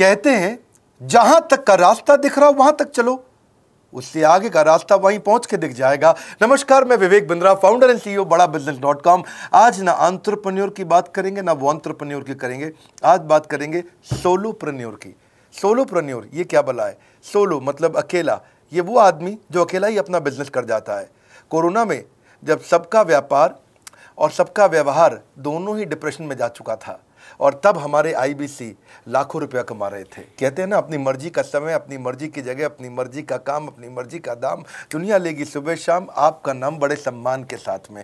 कहते हैं जहां तक का रास्ता दिख रहा हो वहां तक चलो, उससे आगे का रास्ता वहीं पहुंच के दिख जाएगा। नमस्कार, मैं Vivek Bindra, founder and CEO बड़ा बिजनेस .com। आज ना एंटरप्रेन्योर की बात करेंगे ना वो एंटरप्रेन्योर की करेंगे, आज बात करेंगे सोलोप्रेन्योर की। सोलोप्रेन्योर ये क्या भला है? सोलो मतलब अकेला, ये वो आदमी जो अकेला ही अपना बिजनेस कर जाता है। कोरोना में जब सबका व्यापार और सबका व्यवहार दोनों ही डिप्रेशन में जा चुका था, और तब हमारे IBC लाखों रुपया कमा रहे थे। कहते हैं ना, अपनी मर्जी का समय, अपनी मर्जी की जगह, अपनी मर्जी का काम, अपनी मर्जी का दाम, दुनिया लेगी सुबह शाम आपका नाम बड़े सम्मान के साथ में।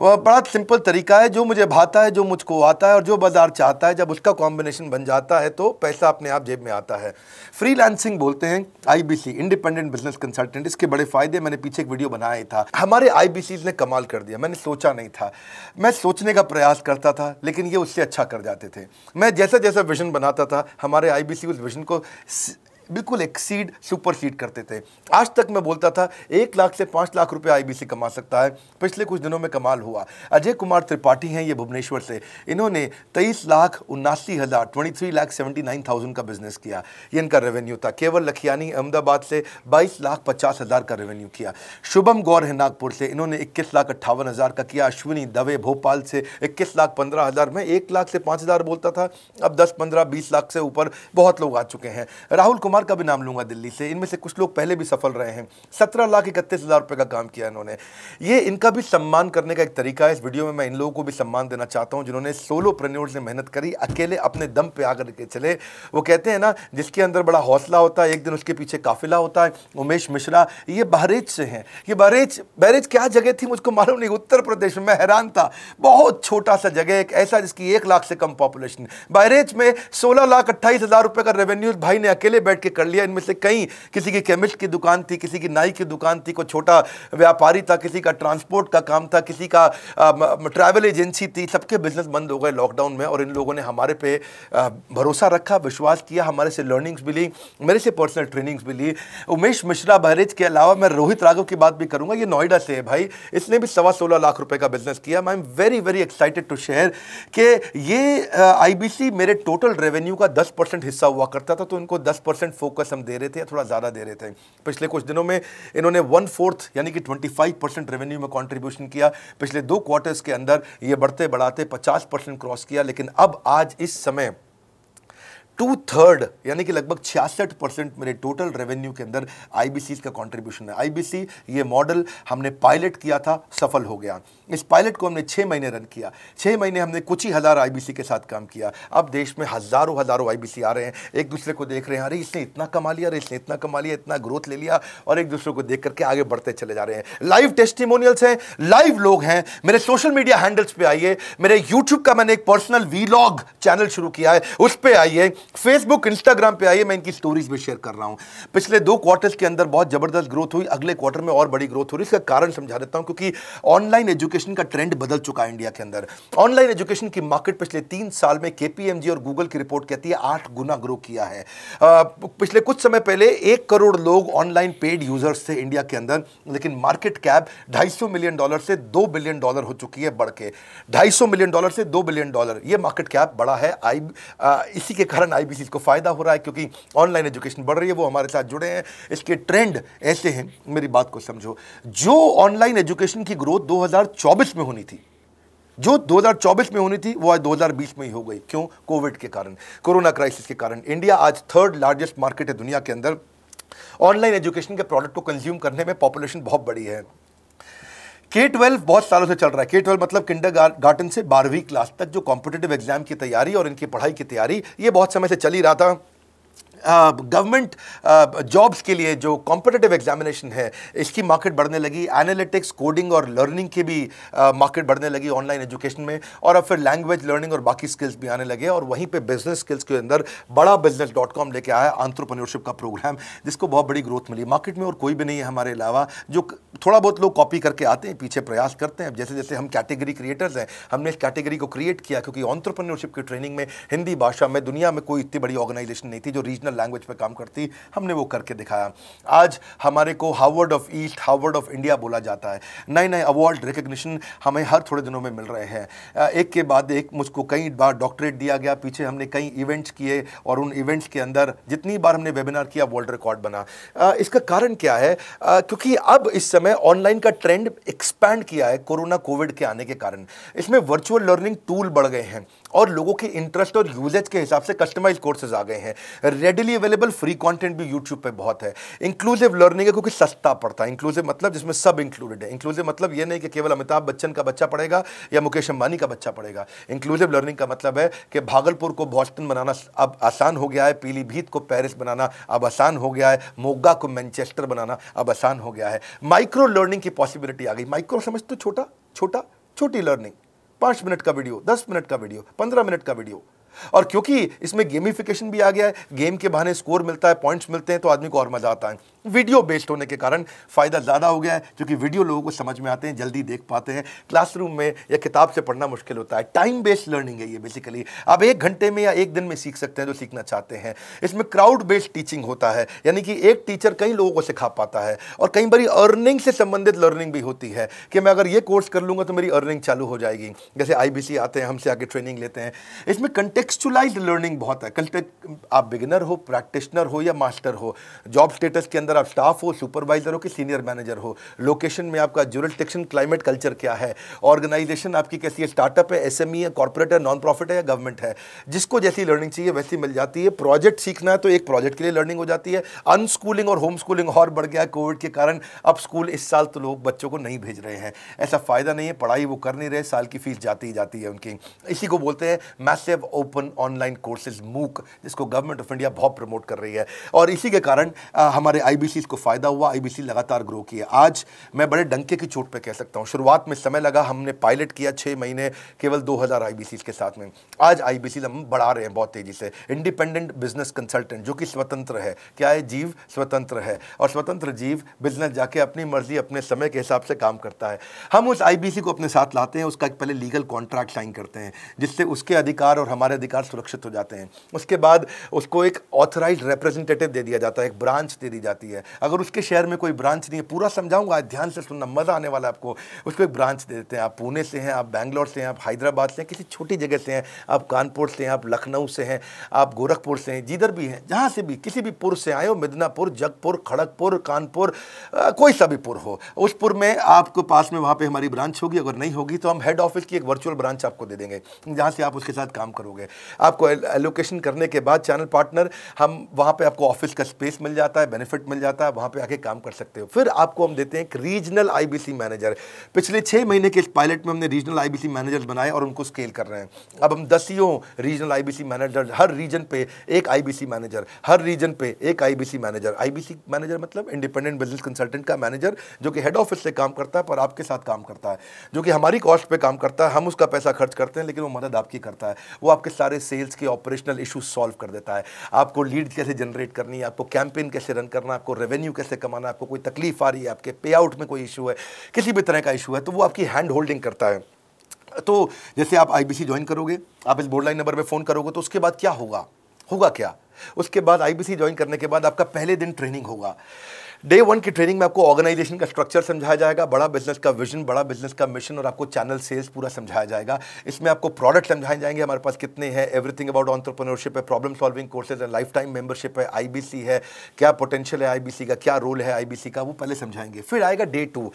वह बड़ा सिंपल तरीका है, जो मुझे भाता है, जो मुझको आता है और जो बाजार चाहता है, जब उसका कॉम्बिनेशन बन जाता है तो पैसा अपने आप जेब में आता है। फ्रीलांसिंग बोलते हैं IBC, इंडिपेंडेंट बिजनेस कंसल्टेंट। इसके बड़े फायदे मैंने पीछे एक वीडियो बनाया था। हमारे IBCs ने कमाल कर दिया, मैंने सोचा नहीं था। मैं सोचने का प्रयास करता था लेकिन ये उससे अच्छा कर जाते थे। मैं जैसा जैसा विजन बनाता था, हमारे IBC उस विजन को बिल्कुल एक्सीड सुपरसीड करते थे। आज तक मैं बोलता था 1 लाख से 5 लाख रुपए IBC कमा सकता है, पिछले कुछ दिनों में कमाल हुआ। अजय कुमार त्रिपाठी हैं, ये भुवनेश्वर से, इन्होंने 23,79,000 23,79,000 का बिजनेस किया, ये इनका रेवेन्यू था। केवल लखियानी अहमदाबाद से 22,50,000 का रेवेन्यू किया। शुभम गौर है नागपुर से, इन्होंने 21,58,000 का किया। अश्विनी देव भोपाल से 21,15,000 में 1 लाख से 5,000 बोलता था, अब 10, 15, 20 लाख से ऊपर बहुत लोग आ चुके हैं। राहुल का भी नाम लूंगा दिल्ली से, इनमें से कुछ लोग पहले भी सफल रहे हैं। 17,31,000 रुपए का काम किया इन्होंने। ये इनका भी सम्मान करने का एक तरीका है। इस वीडियो में मैं इन लोगों को भी सम्मान देना चाहता हूं जिन्होंने सोलोप्रेन्योर्स ने मेहनत करी, अकेले अपने दम पे आकर के चले। वो कहते हैं ना, जिसके अंदर बड़ा हौसला होता है एक दिन उसके पीछे काफिला होता है। उमेश मिश्रा, ये बहरेज से हैं। ये बहरेज क्या जगह थी मुझको मालूम नहीं, उत्तर प्रदेश में, हैरान था। बहुत छोटा सा जगह, एक ऐसा जिसकी 1 लाख से कम पॉपुलेशन। बहरेज में 16,28,000 रुपए का रेवेन्यू भाई ने अकेले बैठ के कर लिया। इनमें से कई, किसी की केमिस्ट की दुकान थी, किसी की नाई की दुकान थी, कोई छोटा व्यापारी था, किसी का ट्रांसपोर्ट का काम था, किसी का ट्रैवल एजेंसी थी। सबके बिजनेस बंद हो गए लॉकडाउन में, और इन लोगों ने हमारे पे भरोसा रखा, विश्वास किया, हमारे से लर्निंग्स भी ली, मेरे से पर्सनल ट्रेनिंग्स भी ली। उमेश मिश्रा बहरेज के अलावा मैं रोहित राघव की बात भी करूंगा, ये नोएडा से है भाई, इसने भी 16,15,000 रुपए का बिजनेस किया। I am very very excited to share कि ये IBC मेरे टोटल रेवेन्यू का 10% हिस्सा हुआ करता था, तो इनको 10% फोकस हम दे रहे थे या थोड़ा ज़्यादा दे रहे थे। पिछले कुछ दिनों में इन्होंने 1/4 यानी कि 25% रेवेन्यू में कंट्रीब्यूशन किया। पिछले 2 क्वार्टर्स के अंदर ये बढ़ते बढ़ाते 50% क्रॉस किया, लेकिन अब आज इस समय 2/3 यानी कि लगभग 66% मेरे टोटल रेवेन्यू के अंदर IBCs का कंट्रीब्यूशन है। IBC ये मॉडल हमने पायलट किया था, सफल हो गया। इस पायलट को हमने 6 महीने रन किया। 6 महीने हमने कुछ ही हज़ार IBC के साथ काम किया। अब देश में हज़ारों IBC आ रहे हैं, एक दूसरे को देख रहे हैं, अरे इसने इतना कमा लिया, अरे इसने इतना कमा लिया, इतना ग्रोथ ले लिया, और एक दूसरे को देख करके आगे बढ़ते चले जा रहे हैं। लाइव टेस्टिमोनियल्स हैं, लाइव लोग हैं। मेरे सोशल मीडिया हैंडल्स पर आइए, मेरे यूट्यूब का मैंने एक पर्सनल वीलॉग चैनल शुरू किया है, उस पर आइए, फेसबुक इंस्टाग्राम पे आइए, मैं इनकी स्टोरीज भी शेयर कर रहा हूं। पिछले 2 क्वार्टर्स के अंदर बहुत जबरदस्त ग्रोथ हुई, अगले क्वार्टर में और बड़ी ग्रोथ हो रही है। इसका कारण समझा देता हूं, क्योंकि ऑनलाइन एजुकेशन का ट्रेंड बदल चुका है इंडिया के अंदर। ऑनलाइन एजुकेशन की मार्केट पिछले 3 साल में KPMG और Google की रिपोर्ट कहती है 8 गुना ग्रो किया है। पिछले कुछ समय पहले 1 करोड़ लोग ऑनलाइन पेड यूजर्स थे इंडिया के अंदर, लेकिन मार्केट कैप $250 मिलियन से $2 बिलियन हो चुकी है, बढ़ के $250 मिलियन से $2 बिलियन। यह मार्केट कैप बड़ा है। इसी के कारण IBC को फायदा हो रहा है, क्योंकि ऑनलाइन एजुकेशन बढ़ रही है। वो हमारे साथ जुड़े हैं, इसके ट्रेंड ऐसे हैं, मेरी बात को समझो। जो ऑनलाइन एजुकेशन की ग्रोथ 2024 में होनी थी, जो 2024 में होनी थी, वो आज 2020 में ही हो गई। क्यों? कोविड के कारण, कोरोना क्राइसिस के कारण। इंडिया आज 3rd लार्जेस्ट मार्केट है दुनिया के अंदर। ऑनलाइन एजुकेशन के प्रोडक्ट को कंज्यूम करने में पॉपुलेशन बहुत बड़ी है। K12 बहुत सालों से चल रहा है। K12 मतलब किंडरगार्टन से 12वीं क्लास तक, जो कॉम्पिटिटिव एग्जाम की तैयारी और इनकी पढ़ाई की तैयारी, ये बहुत समय से चल ही रहा था। गवर्नमेंट जॉब्स के लिए जो कॉम्पिटिटिव एग्जामिनेशन है, इसकी मार्केट बढ़ने लगी। एनालिटिक्स, कोडिंग और लर्निंग की भी मार्केट बढ़ने लगी ऑनलाइन एजुकेशन में, और अब फिर लैंग्वेज लर्निंग और बाकी स्किल्स भी आने लगे। और वहीं पे बिजनेस स्किल्स के अंदर बड़ा बिजनेस .com लेके आया एंटरप्रेन्योरशिप का प्रोग्राम, जिसको बहुत बड़ी ग्रोथ मिली मार्केट में। और कोई भी नहीं है हमारे अलावा, जो थोड़ा बहुत लोग कॉपी करके आते हैं, पीछे प्रयास करते हैं। जैसे जैसे हम कैटेगरी क्रिएटर्स हैं, हमने इस कैटेगरी को क्रिएट किया, क्योंकि एंटरप्रेन्योरशिप की ट्रेनिंग में हिंदी भाषा में दुनिया में कोई इतनी बड़ी ऑर्गेनाइजेशन नहीं थी जो रीजनल इंटरनेशनल लैंग्वेज पे काम करती, हमने वो करके दिखाया। आज हमारे को Harvard of east, Harvard of India बोला जाता है। नए नए अवार्ड, रिकग्निशन हमें हर थोड़े दिनों में मिल रहे हैं, एक के बाद एक। मुझको कई बार डॉक्टरेट दिया गया, पीछे हमने कई इवेंट्स किए और उन इवेंट्स के अंदर जितनी बार हमने वेबिनार किया वर्ल्ड रिकॉर्ड बना। इसका कारण क्या है? क्योंकि अब इस समय ऑनलाइन का ट्रेंड एक्सपैंड किया है कोरोना कोविड के आने के कारण। इसमें वर्चुअल लर्निंग टूल बढ़ गए हैं और लोगों के इंटरेस्ट और यूजेज के हिसाब से कस्टमाइज कोर्सेज आ गए हैं। रेडिली अवेलेबल फ्री कंटेंट भी यूट्यूब पे बहुत है। इंक्लूसिव लर्निंग है क्योंकि सस्ता पड़ता है। इंक्लूसिव मतलब जिसमें सब इंक्लूडेड है। इंक्लूसिव मतलब ये नहीं कि केवल अमिताभ बच्चन का बच्चा पढ़ेगा या मुकेश अंबानी का बच्चा पढ़ेगा। इंक्लूसिव लर्निंग का मतलब है कि भागलपुर को बॉस्टन बनाना अब आसान हो गया है, पीलीभीत को पेरिस बनाना अब आसान हो गया है, मोगा को मैनचेस्टर बनाना अब आसान हो गया है। माइक्रो लर्निंग की पॉसिबिलिटी आ गई। माइक्रो समझते हो, छोटा छोटा, छोटी लर्निंग, 5 मिनट का वीडियो, 10 मिनट का वीडियो, 15 मिनट का वीडियो। और क्योंकि इसमें गेमिफिकेशन भी आ गया है, गेम के बहाने स्कोर मिलता है, पॉइंट्स मिलते हैं, तो आदमी को और मजा आता है। वीडियो बेस्ड होने के कारण फ़ायदा ज़्यादा हो गया है क्योंकि वीडियो लोगों को समझ में आते हैं, जल्दी देख पाते हैं। क्लासरूम में या किताब से पढ़ना मुश्किल होता है। टाइम बेस्ड लर्निंग है ये बेसिकली। आप 1 घंटे में या 1 दिन में सीख सकते हैं जो सीखना चाहते हैं। इसमें क्राउड बेस्ड टीचिंग होता है, यानी कि एक टीचर कई लोगों को सिखा पाता है। और कई बार अर्निंग से संबंधित लर्निंग भी होती है कि मैं अगर ये कोर्स कर लूँगा तो मेरी अर्निंग चालू हो जाएगी। जैसे IBC आते हैं, हमसे आगे ट्रेनिंग लेते हैं। इसमें कंटेक्चुअलाइज्ड लर्निंग बहुत है। आप बिगिनर हो, प्रैक्टिशनर हो या मास्टर हो, जॉब स्टेटस के अंदर आप स्टाफ हो, सुपरवाइजर हो कि सीनियर मैनेजर हो, लोकेशन में आपका जुरिस्डिक्शन, क्लाइमेट, कल्चर क्या है, ऑर्गेनाइजेशन आपकी कैसी है, स्टार्टअप है, SME है, कॉर्पोरेट है, नॉन प्रॉफिट है या गवर्नमेंट है। जिसको जैसी लर्निंग चाहिए वैसी मिल जाती है। प्रोजेक्ट सीखना है तो एक प्रोजेक्ट के लिए लर्निंग हो जाती है। अनस्कूलिंग और होम स्कूलिंग और बढ़ गया है कोविड के कारण। अब स्कूल इस साल तो लोग बच्चों को नहीं भेज रहे हैं, ऐसा फायदा नहीं है, पढ़ाई वो कर नहीं रहे, साल की फीस जाती ही जाती है उनकी। इसी को बोलते हैं massive open online courses, MOOC, जिसको गवर्नमेंट ऑफ इंडिया बहुत प्रमोट कर रही है। और इसी के कारण हमारे IBC को फायदा हुआ। IBC लगातार ग्रो किया। आज मैं बड़े डंके की चोट पे कह सकता हूँ, शुरुआत में समय लगा, हमने पायलट किया 6 महीने केवल 2000 IBC के साथ में। आज IBC हम बढ़ा रहे हैं बहुत तेजी से। इंडिपेंडेंट बिजनेस कंसल्टेंट जो कि स्वतंत्र है, क्या है, जीव स्वतंत्र है, और स्वतंत्र जीव बिजनेस जाके अपनी मर्जी, अपने समय के हिसाब से काम करता है। हम उस IBC को अपने साथ लाते हैं, उसका एक पहले लीगल कॉन्ट्रैक्ट साइन करते हैं जिससे उसके अधिकार और हमारे अधिकार सुरक्षित हो जाते हैं। उसके बाद उसको एक ऑथराइज रिप्रेजेंटेटिव दे दिया जाता है, एक ब्रांच दे दी जाती है। अगर उसके शहर में कोई ब्रांच नहीं है, पूरा समझाऊंगा, ध्यान से सुनना, मजा आने वाला आपको। उसको एक ब्रांच दे देते हैं। आप पुणे से हैं, आप बैंगलोर से हैं, आप हैदराबाद से हैं, किसी छोटी जगह से हैं, आप कानपुर से हैं, आप लखनऊ से हैं, आप गोरखपुर से हैं, जिधर भी हैं, जहाँ से भी किसी भी पुर से आए हो, मिदनापुर, जगपुर, खड़गपुर, कानपुर, कोई सा भी पुर हो, उस पुर में आपको पास में वहाँ पर हमारी ब्रांच होगी। अगर नहीं होगी तो हम हेड ऑफिस की एक वर्चुअल ब्रांच आपको दे देंगे जहाँ से आप उसके साथ काम करोगे। आपको एलोकेशन करने के बाद चैनल पार्टनर, हम वहाँ पर आपको ऑफिस का स्पेस मिल जाता है, बेनिफिट मिल जाता है, वहां पे आके काम कर सकते हो। फिर आपको हम देते हैं एक रीजनल IBC मैनेजर। पिछले 6 महीने के इस पायलट में हमने रीजनल IBC मैनेजर्स बनाए और उनको स्केल कर रहे हैं। अब हम 10 रीजनल IBC मैनेजर, हर रीजन पे एक IBC मैनेजर, हर रीजन पे एक IBC मैनेजर। IBC मैनेजर मतलब इंडिपेंडेंट बिजनेस कंसल्टेंट का मैनेजर जो कि हेड ऑफिस से काम करता है पर आपके साथ काम करता है, जो कि हमारी कॉस्ट पर काम करता है। हम उसका पैसा खर्च करते हैं लेकिन वो मदद आपकी करता है। वो आपके सारे सेल्स के ऑपरेशनल इशू सॉल्व कर देता है। आपको लीड कैसे जनरेट करनी है, आपको कैंपेन कैसे रन करना, आपको रेवेन्यू कैसे कमाना, आपको कोई तकलीफ आ रही है, आपके पे आउट में कोई इशू है, किसी भी तरह का इशू है, तो वो आपकी हैंड होल्डिंग करता है। तो जैसे आप IBC ज्वाइन करोगे, आप इस बोर्डलाइन नंबर पे फ़ोन करोगे, तो उसके बाद क्या होगा, होगा क्या? उसके बाद IBC ज्वाइन करने के बाद आपका पहले दिन ट्रेनिंग होगा। Day 1 की ट्रेनिंग में आपको ऑर्गेनाइजेशन का स्ट्रक्चर समझाया जाएगा, बड़ा बिजनेस का विजन, बड़ा बिजनेस का मिशन, और आपको चैनल सेल्स पूरा समझाया जाएगा। इसमें आपको प्रोडक्ट समझाए जाएंगे, हमारे पास कितने हैं, एवरीथिंग अबाउट एंटरप्रेन्योरशिप है, प्रॉब्लम सॉल्विंग कोर्सेज है, लाइफ टाइम मेंबरशिप है, IBC है, क्या पोटेंशियल है IBC का, क्या रोल है IBC का, वो पहले समझाएंगे। फिर आएगा Day 2।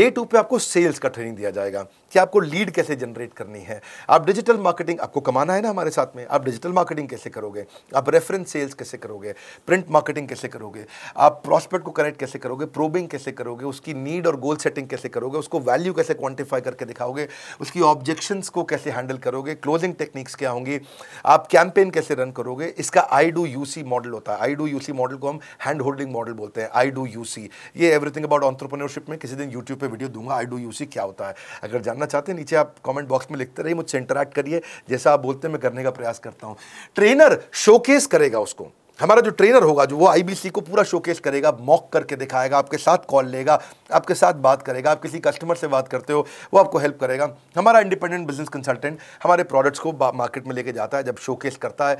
Day 2 पर आपको सेल्स का ट्रेनिंग दिया जाएगा कि आपको लीड कैसे जनरेट करनी है, आप डिजिटल मार्केटिंग, आपको कमाना है ना हमारे साथ में, आप डिजिटल मार्केटिंग कैसे करोगे, आप रेफरेंस सेल्स कैसे करोगे, प्रिंट मार्केटिंग कैसे करोगे, आप प्रॉस्पेक्ट को कनेक्ट कैसे करोगे, प्रोबिंग कैसे करोगे, उसकी नीड और गोल सेटिंग कैसे करोगे, उसको वैल्यू कैसे क्वांटिफाई करके दिखाओगे, उसकी ऑब्जेक्शंस को कैसे हैंडल करोगे, क्लोजिंग टेक्निक्स क्या होंगी, आप कैंपेन कैसे रन करोगे। इसका I do UC मॉडल होता है। I do UC मॉडल को हम हैंड होल्डिंग मॉडल बोलते हैं। I do UC ये एवरीथिंग अबाउट एंटरप्रेन्योरशिप में किसी दिन यूट्यूब पर वीडियो दूंगा। I do UC क्या होता है, अगर जानना चाहते हैं नीचे आप कॉमेंट बॉक्स में लिखते रहिए, मुझसे इंटरैक्ट करिए, जैसा आप बोलते हैं मैं करने का प्रयास करता हूँ। ट्रेनर शोकेस करेगा उसको, हमारा जो ट्रेनर होगा जो वो आईबीसी को पूरा शोकेस करेगा, मॉक करके दिखाएगा, आपके साथ कॉल लेगा, आपके साथ बात करेगा, आप किसी कस्टमर से बात करते हो वो आपको हेल्प करेगा। हमारा इंडिपेंडेंट बिजनेस कंसल्टेंट हमारे प्रोडक्ट्स को मार्केट में लेके जाता है, जब शोकेस करता है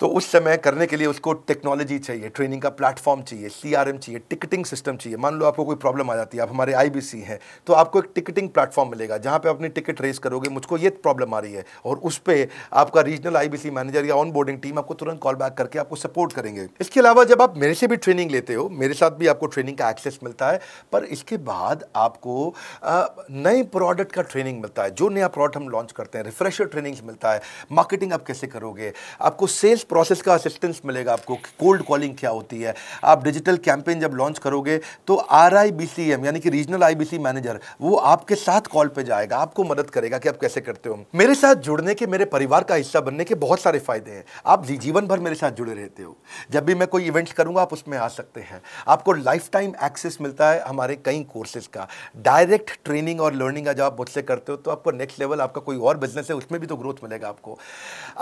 तो उस समय करने के लिए उसको टेक्नोलॉजी चाहिए, ट्रेनिंग का प्लेटफॉर्म चाहिए, CRM चाहिए, टिकटिंग सिस्टम चाहिए। मान लो आपको कोई प्रॉब्लम आ जाती है, आप हमारे IBC हैं तो आपको एक टिकटिंग प्लेटफॉर्म मिलेगा जहाँ पर अपनी टिकट रेस करोगे, मुझको ये प्रॉब्लम आ रही है, और उस पर आपका रीजनल IBC मैनेजर या ऑन बोर्डिंग टीम आपको तुरंत कॉल बैक करके आपको सपोर्ट करेंगे। इसके अलावा जब आप मेरे से भी ट्रेनिंग लेते हो, मेरे साथ भी आपको ट्रेनिंग का एक्सेस मिलता है, पर इसके बाद आपको नए प्रोडक्ट का ट्रेनिंग मिलता है, जो नया प्रोडक्ट हम लॉन्च करते हैं रिफ्रेशर ट्रेनिंग्स मिलता है, मार्केटिंग आप कैसे करोगे, आपको सेल्स प्रोसेस का असिस्टेंस मिलेगा, आपको कोल्ड कॉलिंग क्या होती है, आप डिजिटल कैंपेन जब लॉन्च करोगे तो RIBCM यानी कि रीजनल IBC मैनेजर वो आपके साथ कॉल पर जाएगा, आपको मदद करेगा कि आप कैसे करते हो। मेरे साथ जुड़ने के, मेरे परिवार का हिस्सा बनने के बहुत सारे फायदे हैं। आप जीवन भर मेरे साथ जुड़े रहते हो, जब भी मैं कोई इवेंट्स करूंगा आप उसमें आ सकते हैं, आपको लाइफ टाइम एक्सेस मिलता है हमारे कई कोर्सेज का, डायरेक्ट ट्रेनिंग और लर्निंग का जब आप मुझसे करते हो तो आपको नेक्स्ट लेवल, आपका कोई और बिजनेस है उसमें भी तो ग्रोथ मिलेगा आपको।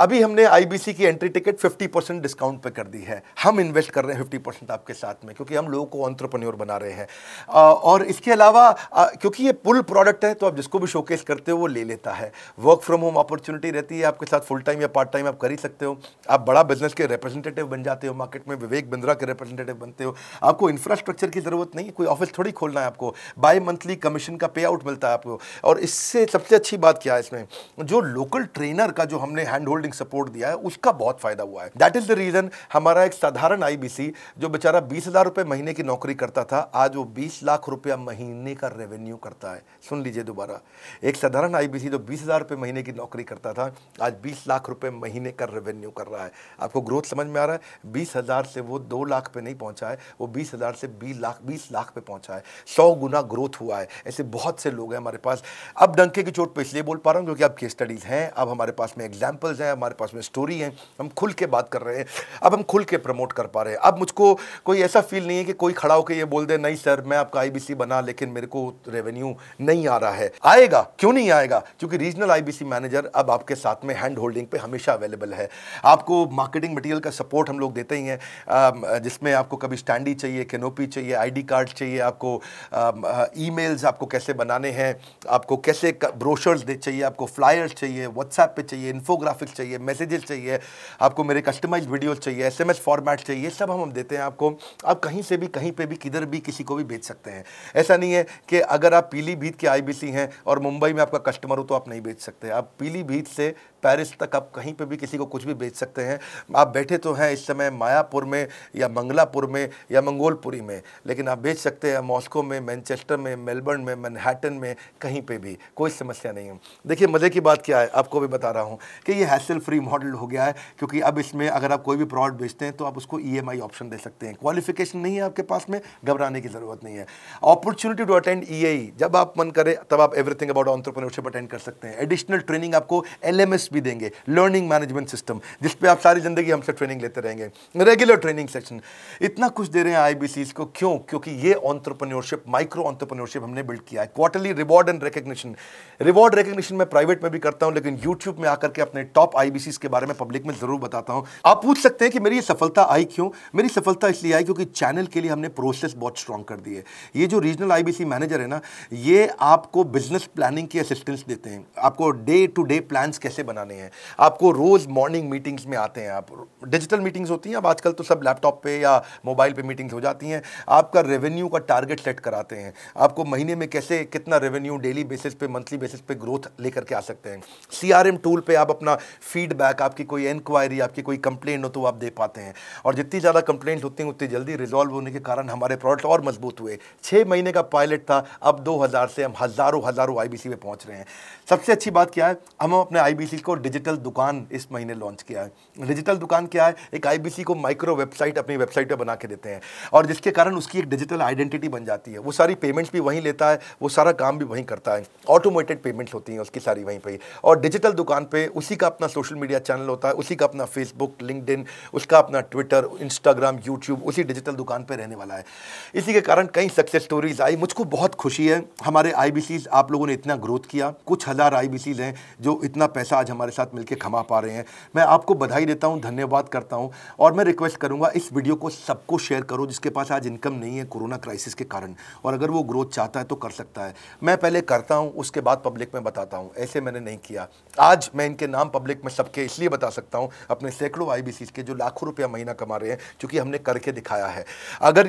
अभी हमने IBC की एंट्री टिकट 50% डिस्काउंट पर कर दी है, हम इन्वेस्ट कर रहे हैं 50% आपके साथ में, क्योंकि हम लोगों को ऑन्ट्रप्रन्योर बना रहे हैं। और इसके अलावा क्योंकि ये पुल प्रोडक्ट है तो आप जिसको भी शोकेस करते हो वो ले लेता है। वर्क फ्रॉम होम अपॉर्चुनिटी रहती है, आपके साथ फुल टाइम या पार्ट टाइम आप कर ही सकते हो, आप बड़ा बिजनेस के रिप्रेजेंटेटिव बन जाते हो, मार्केट में विवेक बिंद्रा के रिप्रेजेंटेटिव बनते हो। आपको इंफ्रास्ट्रक्चर की जरूरत नहीं है, कोई ऑफिस थोड़ी खोलना है, आपको बाई मंथली कमीशन का पे आउट मिलता है आपको। और इससे सबसे अच्छी बात क्या है, इसमें जो लोकल ट्रेनर का जो हमने हैंड होल्डिंग सपोर्ट दिया है उसका बहुत फायदा हुआ है। दैट इज द रीजन हमारा एक साधारण IBC जो बेचारा 20,000 रुपये महीने की नौकरी करता था, आज वो 20 लाख रुपया महीने का रेवेन्यू करता है। सुन लीजिए दोबारा, एक साधारण IBC जो 20,000 रुपये महीने की नौकरी करता था आज 20 लाख रुपये महीने का रेवेन्यू कर रहा है। आपको ग्रोथ समझ में आ रहा है? 20,000 से वो 2 लाख पे नहीं पहुंचा है, वो 20,000 से 20 लाख पे पहुंचा है, 100 गुना ग्रोथ हुआ है। ऐसे बहुत से लोग हैं हमारे पास। अब डंके की चोट पे इसलिए बोल पा रहा हूँ क्योंकि अब केस स्टडीज़ हैं, अब हमारे पास में एग्जाम्पल्स हैं, हमारे पास में स्टोरी है, हम खुल के बात कर रहे हैं, अब हम खुल के प्रमोट कर पा रहे हैं। अब मुझको कोई ऐसा फील नहीं है कि कोई खड़ा होकर ये बोल दे नहीं सर मैं आपका IBC बना लेकिन मेरे को रेवेन्यू नहीं आ रहा है। आएगा, क्यों नहीं आएगा, क्योंकि रीजनल IBC मैनेजर अब आपके साथ में हैंड होल्डिंग पे हमेशा अवेलेबल है। आपको मार्केटिंग मटेरियल का सपोर्ट हम लोग देते ही हैं, जिसमें आपको कभी स्टैंडी चाहिए, कैनोपी चाहिए, ID कार्ड चाहिए, आपको ईमेल्स आपको कैसे बनाने हैं, आपको कैसे ब्रोशर्स चाहिए, आपको फ्लायर्स चाहिए, व्हाट्सएप पे चाहिए, इन्फोग्राफिक्स चाहिए, मैसेजेस चाहिए, आपको मेरे कस्टमाइज वीडियोस चाहिए, SMS फॉर्मेट चाहिए, सब हम देते हैं आपको। आप कहीं से भी, कहीं पर भी, किधर भी, किसी को भी भेज सकते हैं। ऐसा नहीं है कि अगर आप पीलीभीत के IBC हैं और मुंबई में आपका कस्टमर हो तो आप नहीं भेज सकते। आप पीलीभीत से पेरिस तक आप कहीं पे भी किसी को कुछ भी बेच सकते हैं। आप बैठे तो हैं इस समय मायापुर में या मंगलापुर में या मंगोलपुरी में, लेकिन आप बेच सकते हैं मॉस्को में, मैनचेस्टर में, मेलबर्न में, मैनहट्टन में, कहीं पे भी, कोई समस्या नहीं है। देखिए मज़े की बात क्या है, आपको भी बता रहा हूँ कि ये हैसल फ्री मॉडल हो गया है, क्योंकि अब इसमें अगर आप कोई भी प्रोडक्ट बेचते हैं तो आप उसको EMI ऑप्शन दे सकते हैं। क्वालिफिकेशन नहीं है आपके पास में, घबराने की ज़रूरत नहीं है। अपॉर्चुनिटी टू अटेंड EAE, जब आप मन करे तब आप एवरीथिंग अबाउट एंटरप्रेन्योरशिप अटेंड कर सकते हैं। एडिशनल ट्रेनिंग आपको LMS भी देंगे, लर्निंग मैनेजमेंट सिस्टम, जिस पे आप सारी जिंदगी हमसे ट्रेनिंग लेते रहेंगे, रेगुलर ट्रेनिंग सेक्शन, इतना कुछ दे रहे हैं IBCs को। क्यों? क्योंकि ये एंटरप्रेन्योरशिप, माइक्रो एंटरप्रेन्योरशिप हमने बिल्ड किया है। Quarterly reward and recognition, reward recognition मैं प्राइवेट में भी करता हूं, लेकिन YouTube में आकर के अपने टॉप IBCs के बारे में पब्लिक में जरूर बताता हूं। आप पूछ सकते हैं कि मेरी ये सफलता आई क्यों? मेरी सफलता इसलिए आई क्योंकि चैनल के लिए हमने प्रोसेस बहुत स्ट्रांग कर दी है। ये जो रीजनल IBC मैनेजर है ना, ये आपको बिजनेस प्लानिंग की असिस्टेंस देते हैं, आपको डे टू डे प्लान्स कैसे बनाने हैं, आपको रोज मॉर्निंग मीटिंग्स में आते हैं, आप डिजिटल मीटिंग्स होती हैं, अब आजकल तो सब लैपटॉप पे या मोबाइल पे मीटिंग्स हो जाती हैं, आपका रेवेन्यू का टारगेट सेट कराते हैं, आपको महीने में कैसे कितना रेवेन्यू डेली बेसिस पे, मंथली बेसिस पे ग्रोथ लेकर के आ सकते हैं। CRM टूल पे आप अपना फीडबैक, आपकी कोई इंक्वायरी, आपकी कोई कंप्लेंट हो तो आप दे पाते हैं, और जितनी ज़्यादा कंप्लेंट होती हैं उतनी जल्दी रिजॉल्व होने के कारण हमारे प्रोडक्ट और मजबूत हुए। 6 महीने का पायलट था, अब 2000 से हम हज़ारों IBC में पहुँच रहे हैं। सबसे अच्छी बात क्या है, हम अपने IBC को डिजिटल दुकान इस महीने लॉन्च किया है। डिजिटल दुकान क्या है, एक IBC को माइक्रो वेबसाइट अपनी वेबसाइट पे बना के देते हैं, और जिसके कारण उसकी एक डिजिटल आइडेंटिटी बन जाती है। वो सारी पेमेंट्स भी वहीं लेता है, वो सारा काम भी वहीं करता है, ऑटोमेटेड पेमेंट्स होती हैं उसकी सारी वहीं पर। और डिजिटल दुकान पे उसी का अपना सोशल मीडिया चैनल होता है, उसी का अपना फेसबुक, लिंक्डइन, उसका अपना ट्विटर, इंस्टाग्राम, यूट्यूब, उसी डिजिटल दुकान पर रहने वाला है। इसी के कारण कई सक्सेस स्टोरीज आई। मुझको बहुत खुशी है हमारे IBCs, आप लोगों ने इतना ग्रोथ किया। कुछ हज़ार IBCs हैं जो इतना पैसा आज हमारे साथ मिलकर खमा पा रहे हैं। मैं आपको बधाई देता हूं, धन्यवाद करता हूं और मैं रिक्वेस्ट करूंगा इस वीडियो को सबको शेयर करो जिसके पास आज इनकम नहीं है कोरोना क्राइसिस के कारण, और अगर वो ग्रोथ चाहता है तो कर सकता है। मैं पहले करता हूं उसके बाद पब्लिक में बताता हूं, ऐसे मैंने नहीं किया। आज मैं इनके नाम पब्लिक में सबके इसलिए बता सकता हूं, अपने सैकड़ों IBC के जो लाखों रुपया महीना कमा रहे हैं, क्योंकि हमने करके दिखाया है। अगर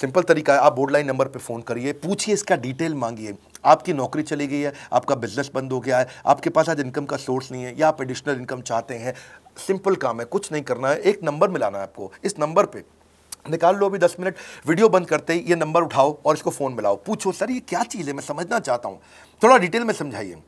सिंपल तरीका है, आप बोर्ड लाइन नंबर पर फ़ोन करिए, पूछिए, इसका डिटेल मांगिए। आपकी नौकरी चली गई है, आपका बिजनेस बंद हो गया है, आपके पास आज इनकम का सोर्स नहीं है, या आप एडिशनल इनकम चाहते हैं, सिंपल काम है, कुछ नहीं करना है, एक नंबर मिलाना है आपको। इस नंबर पे निकाल लो अभी 10 मिनट, वीडियो बंद करते ही ये नंबर उठाओ और इसको फ़ोन मिलाओ, पूछो सर ये क्या चीज़ है, मैं समझना चाहता हूँ, थोड़ा डिटेल में समझाइए,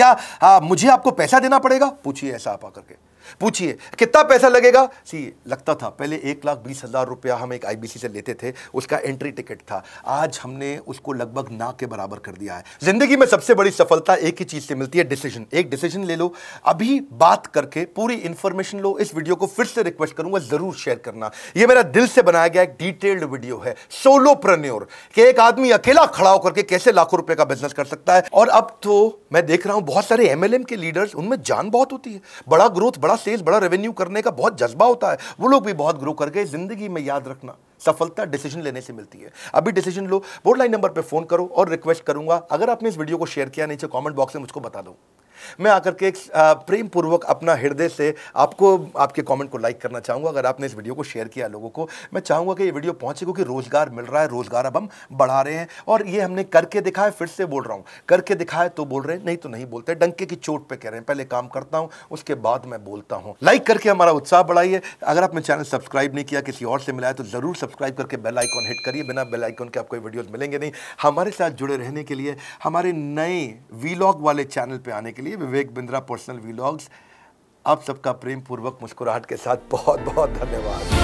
क्या मुझे आपको पैसा देना पड़ेगा? पूछिए, ऐसा आप आकर के पूछिए कितना पैसा लगेगा। सी लगता था पहले 1,20,000 रुपया हम एक IBC से लेते थे, उसका एंट्री टिकट था, आज हमने उसको लगभग ना के बराबर कर दिया है। जिंदगी में सबसे बड़ी सफलता एक ही चीज़ से मिलती है, डिसीजन। एक डिसीजन ले लो, अभी बात करके पूरी इंफॉर्मेशन लो। इस वीडियो को फिर से रिक्वेस्ट करूंगा, ज़रूर शेयर करना, ये मेरा दिल से बनाया गया एक डिटेल्ड वीडियो है सोलोप्रेन्योर के, एक आदमी अकेला खड़ा होकर के कैसे लाखों रुपये का बिजनेस कर सकता है। और अब तो मैं देख रहा हूँ बहुत सारे MLM के लीडर्स, उनमें जान बहुत होती है, बड़ा ग्रोथ, बड़ा सेल्स, बड़ा रेवेन्यू करने का बहुत जज्बा होता है, वो लोग भी बहुत ग्रो कर गए। जिंदगी में याद रखना, सफलता डिसीजन लेने से मिलती है। अभी डिसीजन लो, बोर्ड लाइन नंबर पे फोन करो और रिक्वेस्ट करूंगा, अगर आपने इस वीडियो को शेयर किया नीचे कमेंट बॉक्स में मुझको बता दो। मैं आकर के एक प्रेम पूर्वक अपना हृदय से आपको, आपके कमेंट को लाइक करना चाहूँगा। अगर आपने इस वीडियो को शेयर किया लोगों को, मैं चाहूँगा कि ये वीडियो पहुँचे, क्योंकि रोज़गार मिल रहा है, रोज़गार अब हम बढ़ा रहे हैं, और ये हमने करके दिखाया। फिर से बोल रहा हूँ, करके दिखाया तो बोल रहे हैं, नहीं तो नहीं बोलते, डंके की चोट पर कह रहे हैं, पहले काम करता हूँ उसके बाद मैं बोलता हूँ। लाइक करके हमारा उत्साह बढ़ाइए। अगर आपने चैनल सब्सक्राइब नहीं किया, किसी और से मिला है, तो ज़रूर सब्सक्राइब करके बेल आइकॉन हिट करिए। बिना बेल आइकॉन के आपको वीडियोज़ मिलेंगे नहीं। हमारे साथ जुड़े रहने के लिए हमारे नए वीलॉग वाले चैनल पर आने के लिए विवेक बिंद्रा पर्सनल व्लॉग्स, आप सबका प्रेम पूर्वक मुस्कुराहट के साथ बहुत बहुत धन्यवाद।